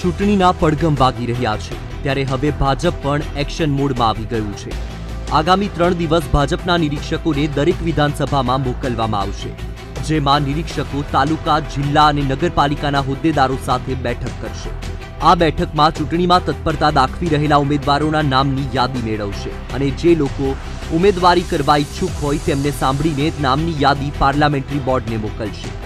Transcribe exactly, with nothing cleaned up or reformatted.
ચૂંટણીના પડઘમ વાગી રહ્યા છે ત્યારે હવે ભાજપ પણ એક્શન મોડમાં આવી ગયું છે। આગામી ત્રણ દિવસ ભાજપના નિરીક્ષકોને દરેક વિધાનસભામાં મોકલવામાં આવશે, જેમાં નિરીક્ષકો તાલુકા, જિલ્લા અને નગરપાલિકાના હોદ્દેદારો સાથે બેઠક કરશે। આ બેઠકમાં ચૂંટણીમાં તત્પરતા દાખવી રહેલા ઉમેદવારોના નામની યાદી મેળવશે અને જે લોકો ઉમેદવારી કરવા ઈચ્છુક હોય તેમને સાંભળીને નામની યાદી પાર્લામેન્ટરી બોર્ડને મોકલશે।